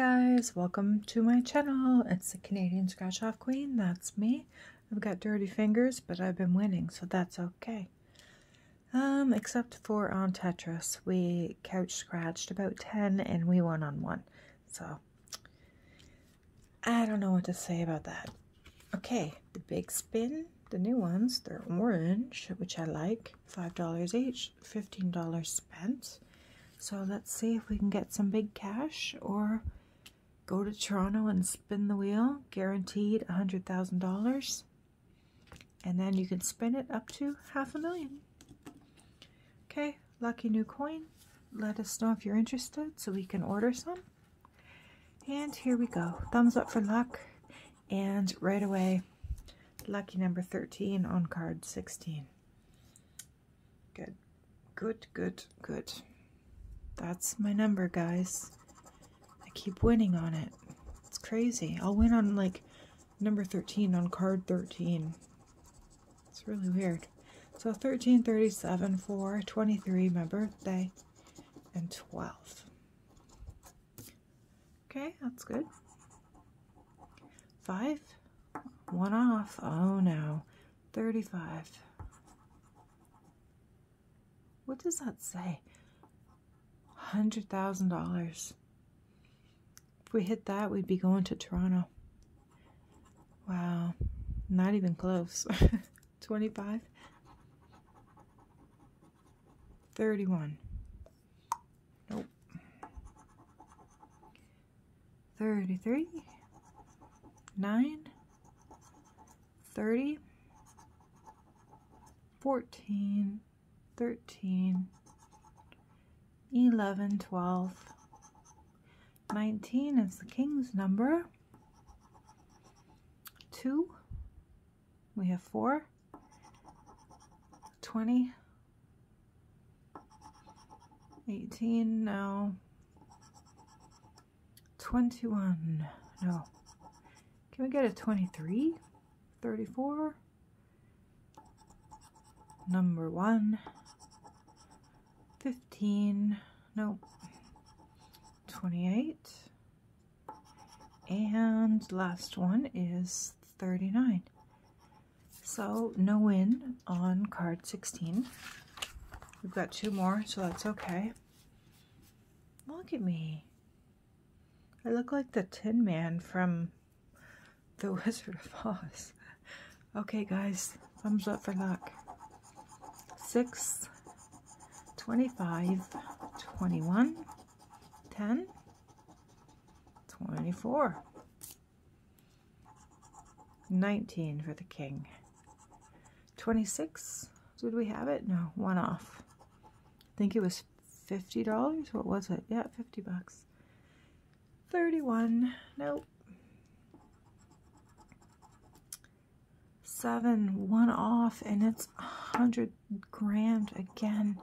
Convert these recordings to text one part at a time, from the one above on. guys, welcome to my channel. It's the Canadian Scratch-Off Queen. That's me. I've got dirty fingers, but I've been winning, so that's okay. Except for on Tetris, we couch scratched about 10 and we won on 1. So I don't know what to say about that. Okay, the big spin, the new ones, they're orange, which I like. $5 each, $15 spent. So let's see if we can get some big cash or go to Toronto and spin the wheel, guaranteed $100,000. And then you can spin it up to $500,000. Okay, lucky new coin. Let us know if you're interested so we can order some. And here we go. Thumbs up for luck. And right away, lucky number 13 on card 16. Good, good, good, good. That's my number, guys. I keep winning on it. It's crazy. I'll win on like number 13 on card 13. It's really weird. So 13, 37, 4, 23, my birthday, and 12. Okay, that's good. 5, one off. Oh no. 35. What does that say? $100,000. If we hit that, we'd be going to Toronto. Wow, not even close. 25, 31. Nope. 33, 9, 30, 14, 13. 11, 12, 19 is the king's number, 2, we have 4, 20, 18, no, 21, no, can we get a 23, 34, number 1, 15, nope, 28, and last one is 39. So no win on card 16. We've got 2 more, so that's okay. Look at me. I look like the Tin Man from the Wizard of Oz. Okay guys, thumbs up for luck. 6, 25, 21, 10, 24, 19 for the king, 26, did we have it? No, one off. I think it was $50, what was it? Yeah, 50 bucks. 31, nope. 7, one off, and it's $100,000 again.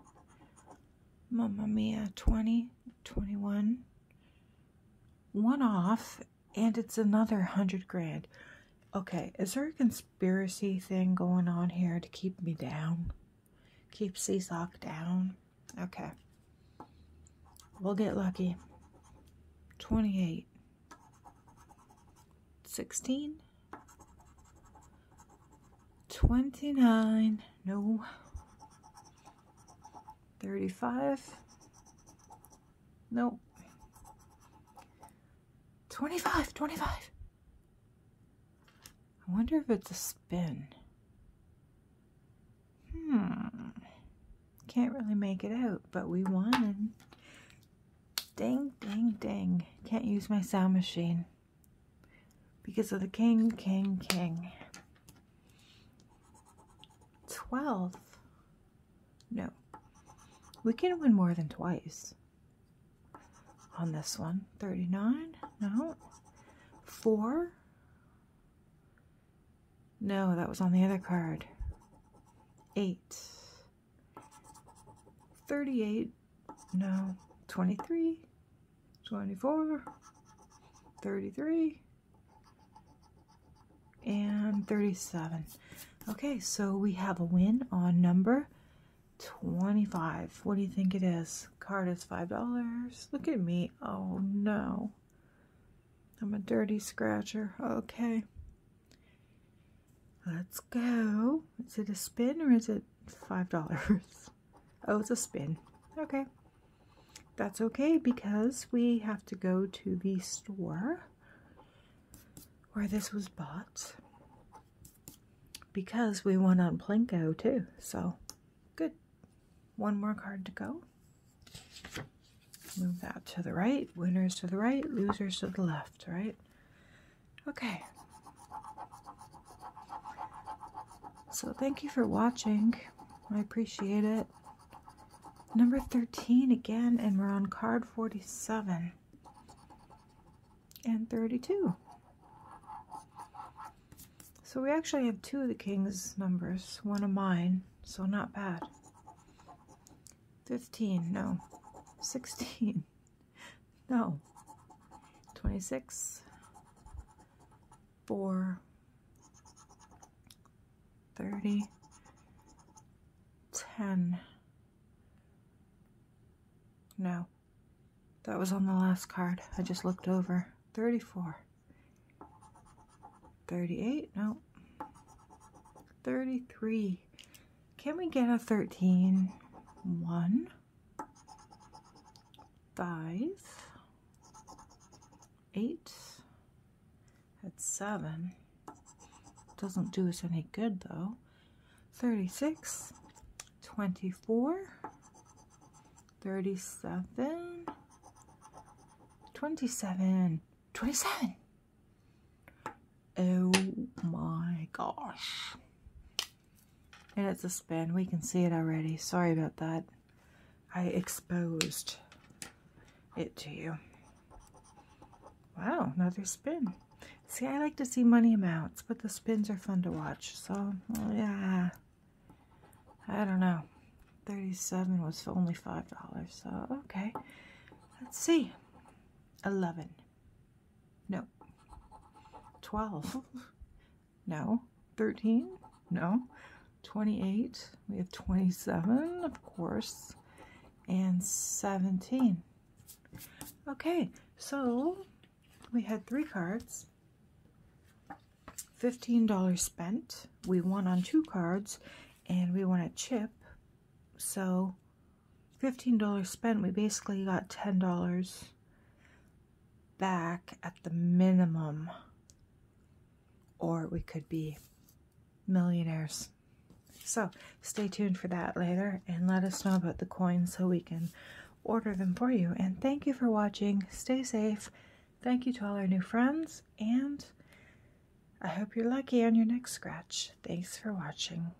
Mamma mia, 20, 21, one off, and it's another $100,000. Okay, is there a conspiracy thing going on here to keep me down? Keep CSOQ down? Okay. We'll get lucky. 28, 16, 29, no. 35, nope, 25, I wonder if it's a spin. Can't really make it out, but we won. Ding, ding, ding. Can't use my sound machine because of the king. 12, no. We can win more than twice on this one. 39, no. 4, no, that was on the other card. 8, 38, no. 23, 24, 33, and 37. Okay, so we have a win on number 25. What do you think it is? Card is $5. Look at me. Oh no. I'm a dirty scratcher. Okay. Let's go. Is it a spin or is it $5? Oh, it's a spin. Okay. That's okay because we have to go to the store where this was bought because we won on Plinko too. So, good. One more card to go. Move that to the right. Winners to the right. Losers to the left, right? Okay. So thank you for watching. I appreciate it. Number 13 again, and we're on card 47 and 32. So we actually have two of the king's numbers, one of mine, so not bad. 15, no. 16, no. 26, 4, 30, 10. No, that was on the last card. I just looked over. 34, 38, no. 33. Can we get a 13? 1, 5, 8, that's 7. Doesn't do us any good though. 36, 24, 37, 27, 27. Oh my gosh. And it's a spin. We can see it already. Sorry about that. I exposed it to you. Wow, another spin. See, I like to see money amounts, but the spins are fun to watch. So, yeah. I don't know. 37 was only $5, so okay. Let's see. 11. No. 12. No. 13. No. 28. We have 27, of course. And 17. Okay, so we had three cards. $15 spent. We won on two cards and we won a chip. So $15 spent, we basically got $10 back at the minimum. Or we could be millionaires. So stay tuned for that later and let us know about the coins so we can order them for you. And thank you for watching. Stay safe. Thank you to all our new friends, and I hope you're lucky on your next scratch. Thanks for watching.